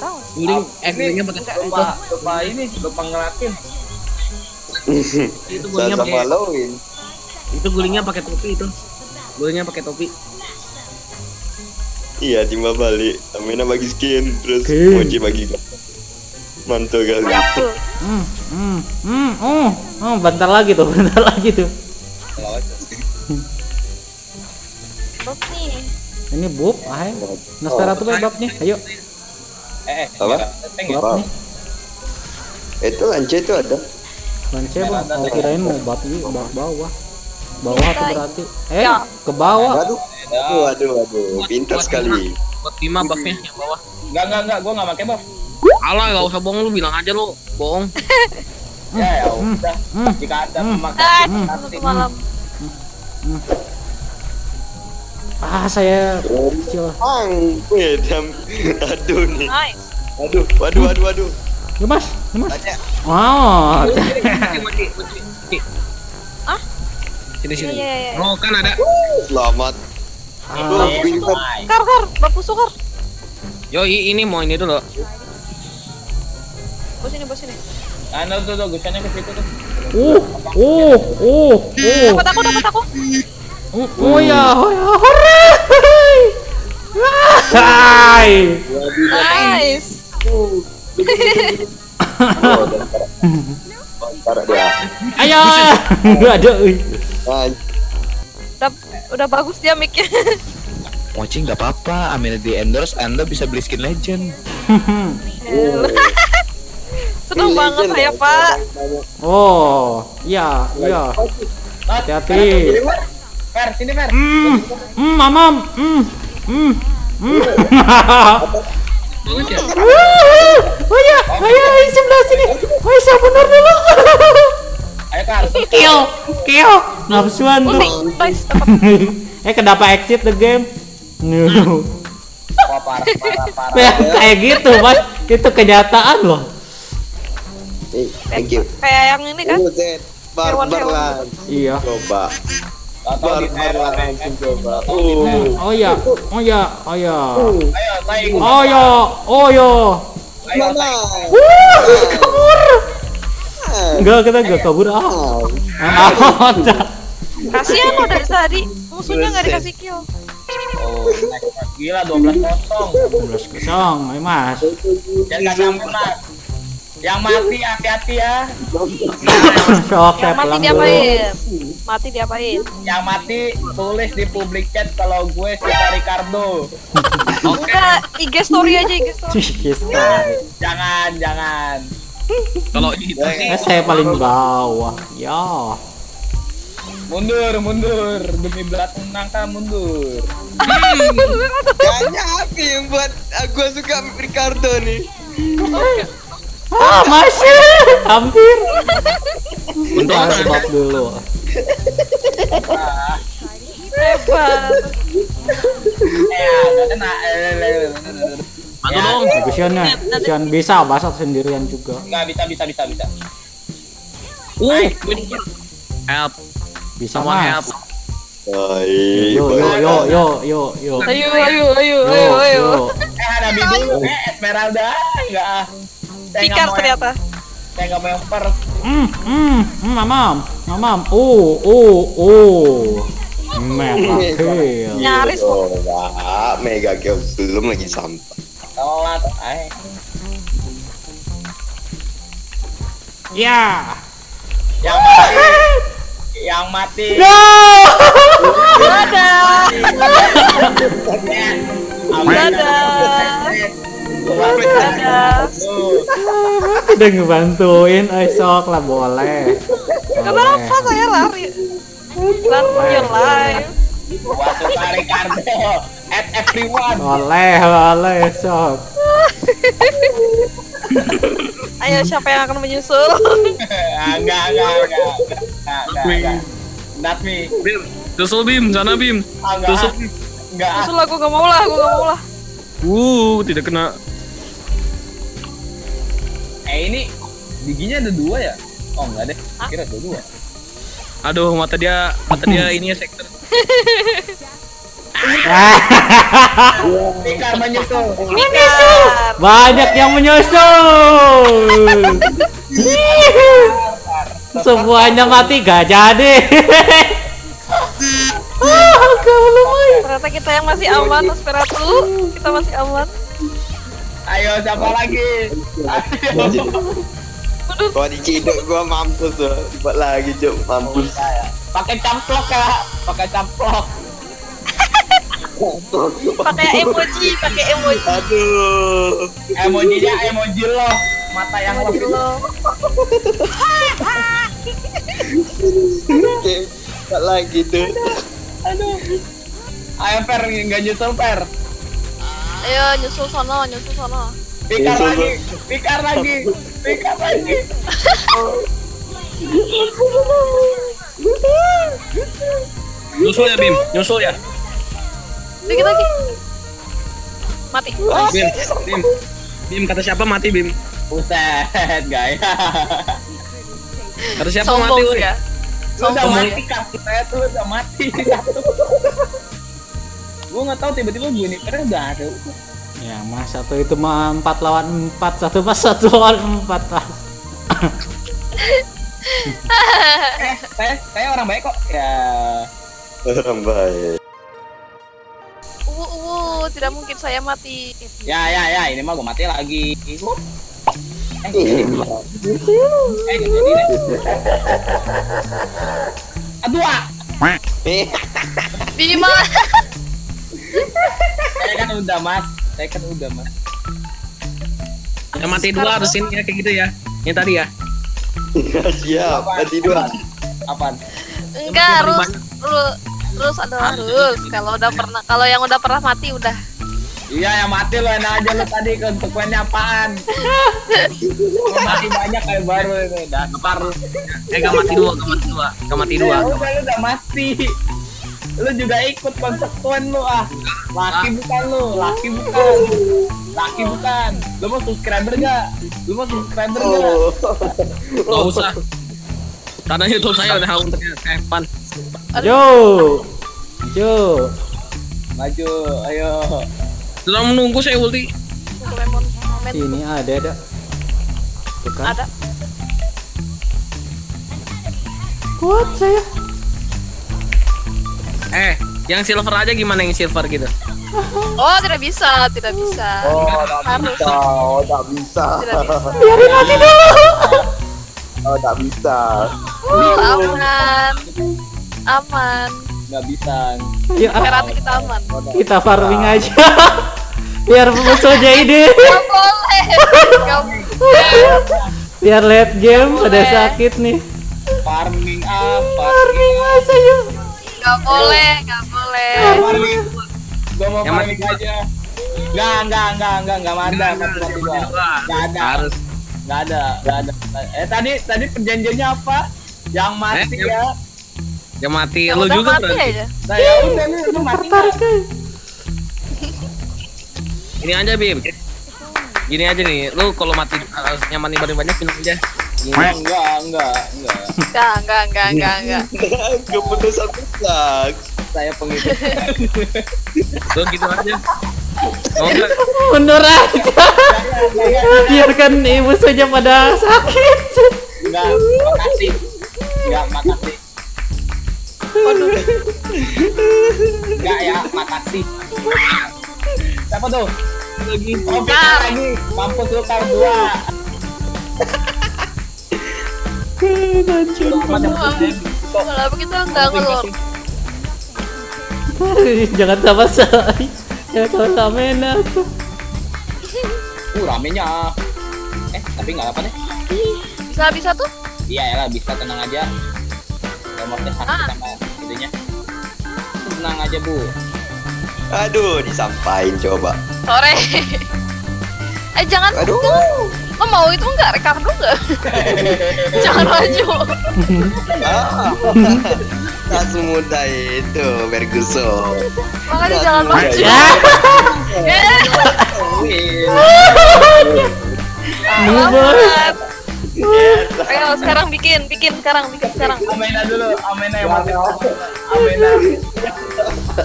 nggak tahu. Ini lupa ini lupa ngelatin. Itu gulingnya pakai Halloween. Itu gulingnya pakai topi itu. Gulingnya pakai topi. Iya, timba Bali. Amenna bagi skin terus Mochi bagi. Mantul kali. Bentar lagi tuh, bentar lagi tuh. Bob nih. Ini Bob, ayo. Nastara tuh babnya, ayo. Apa? Bob nih. Itu Lance itu ada. Lance bang, aku kirain mau bab ini bawah. Bawah tuh berarti. Ke bawah. Aduh, pintar sekali. Buat Bima babnya yang bawah. Enggak, gua enggak pakai bab. Alah, enggak usah bohong lu, bilang aja lu bohong. Ya udah. Jika ada pemakai nanti malam. Saya kecil. Aduh nih. Aduh. Gemas. Oh. Ah? Sini. Oh, kan ada. Selamat. Kar, bapu sukar. Yo, ini mau ini dulu. Bos ini. Anu tuh gusannya ke situ tuh. Dapat aku. Oh ya, hore! Nice. Ayo. Aduh. Udah bagus dia mic-nya. Mochi enggak apa-apa, Amenna di endorse, Anda bisa beli skin legend. Senang banget saya, Pak. Oh, iya. Hati-hati. Fer, sini Fer. Mamam. Ayo sebelah sini. Ayo sabunar dulu. Ayo Kar. Kill. Nafsuan tuh. Kenapa exit the game? Parah. Kayak gitu, Mas. Itu kenyataan loh. Thank you. Kayak yang ini kan? Barbar. Iya. Coba. Barbar. Oh ya. Ayo. Mana? Kabur. Enggak kabur. Kasihan loh dari tadi. Musuhnya enggak dikasih kill. Oh, gila 12-0. Ayo Mas. Jangan Mas. Yang mati hati-hati ya. Yang mati diapain? Yang mati tulis di public chat kalau gue suka Ricardo. Oke. IG story aja. Jangan. Kalau itu saya paling bawah. Ya. Mundur demi belakang nangka mundur. Kayaknya api buat gue suka Ricardo nih. Masih hampir. Untuk sebab dulu. Hebat. Mantul dong. Kasihan bisa basah sendirian juga. Enggak bisa. Help. Bisa Mas. Yo. Ayo. Ada bidu, Esmeralda. Enggak. Tikar ternyata. Saya nggak mau per. Mamam. Oh. Mega kill. Nyaris kok. Mega kill belum lagi sampai. Telat, ay. Ya. Yang mati. No. Ada. Udah ngebantuin, esok lah boleh. Kenapa saya lari? Boleh esok. Ayo siapa yang akan menyusul? Enggak. Not me. Bim, susul Bim, sana Bim. Enggak. Susul aku enggak mau lah. Tidak kena. Ini giginya ada 2 ya? Oh enggak deh, kira 2. Aduh mata dia ini ya sektor. Tikar menyusul. Banyak yang menyusul. Semuanya mati gak jadi. Ternyata kita yang masih aman, Nosferatu. Kita masih aman. Ayo siapa lagi? Ayo. Gua diciduk, gua mampus tuh. Coba lagi, Jok, mampus. Pakai camplok ya, pakai camplok. Pakai emoji, pakai emoji. Aduh. Emojinya emoji lo, mata yang lo. Enggak lagi tuh. Aduh. Ayo Fer, enggak nyusul Fer. Ayo nyusul sono, nyusul sono. Tikar lagi, tikar lagi, tikar lagi. Nyusul ya Bim, nyusul ya. Dikit lagi. Mati. Bim, Bim. Bim kata siapa mati Bim? Buset, guys. Kata siapa sombong, mati lu ya? Sombong mati kaki saya tuh udah mati. Gua enggak tahu tiba-tiba gini, karena enggak ada. Ya, Mas, satu itu mah 4 lawan 4, satu pas 1 lawan 4 pas. Saya orang baik kok. Ya. Orang baik. Tidak mungkin saya mati. Ya ya ya, ini mah gua mati lagi. Aduh ah. Bima. Saya kan udah mas, saya kan udah mas. Yang mati dua harus ini ya kayak gitu ya. Yang tadi ya. Siap. Mati dua. Apaan? Enggak harus. Terus ada rules kalau udah pernah, kalau yang udah pernah mati udah. Iya yang mati lo enak aja lo tadi konsekuensinya apaan? Mati banyak kayak baru ini dah kepar. Gak mati dua, gak mati dua, gak mati dua. Lu udah mati. Lu juga ikut konsekuen lu ah. Laki bukan lu, laki bukan, laki bukan. Lu mau subscriber gak? Lu mau subscriber gak? Gak usah. Karena itu saya udah untuk kepan. Aduh. Maju. Maju, ayo. Sudah menunggu saya ulti. Ini ada. Bukan. Ada. Kuat saya. Yang silver aja gimana yang silver gitu? Oh, tidak bisa, tidak bisa. Oh, tidak bisa. Oh, tidak bisa. Biarin mati dulu. Oh, tidak bisa. Aman. Aman. Nggak bisa. Ya, karena kita aman. Kita farming aja. Biar musuhnya ini. Nggak boleh. Biar late game udah sakit nih. Farming apa? Farming aja yuk. Nggak boleh, nggak boleh. Farming. Gua mau farming aja. Nggak ada. Nggak ada. Harus. Nggak ada. Tadi perjanjiannya apa? Yang mati ya. Yang mati, ya, lu juga mati aja. Nah, ya udah nih, lu mati kan? Ini aja Bim. Gini aja nih, lu kalau mati harus nyamanin banyak film aja. Enggak. Enggak penuh satu sak. Saya pengikut. Lu gitu aja. Mundur aja. Biarkan ibu saja pada sakit. Enggak, makasih. Enggak, makasih. Waduh. Enggak ya, makasih. Siapa tuh? Lagi. Oh, lagi. Mampus lu kar 2. Hancur. Kalau begitu enggak ngelur. Jangan sama saya. Jangan sama Amenna tuh. Ramenya. Tapi enggak apa-apa deh. Bisa tuh? Iya, bisa tenang aja. Motornya sakit sama itunya. Tenang aja bu. Aduh disampain coba. Sore. Jangan. Aduh. Lo mau itu enggak Ricardo enggak? Jangan maju. Tak semudah itu Berguso. Makanya jangan maju. Ayo sekarang bikin sekarang. Amenna dulu, Amenna yang mati. Amenna.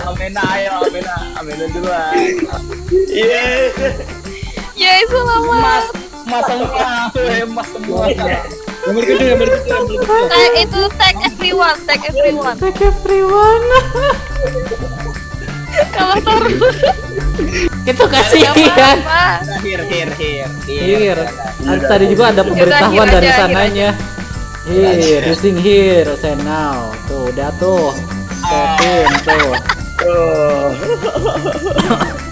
Amenna, ayo Amenna, Amenna duluan. Yeay, yeay, selamat. Mas semua, mas semua. Nomor kedua, nomor kedua. Itu tag everyone, tag everyone. Tag everyone. Kalah terus. Itu kasihan. Here. Tadi juga ada pemberitahuan dari sananya. Here, using here, send now. Tuh, udah tuh. Tuh.